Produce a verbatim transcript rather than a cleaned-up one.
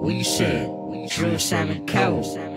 We said, true Simon Cowell.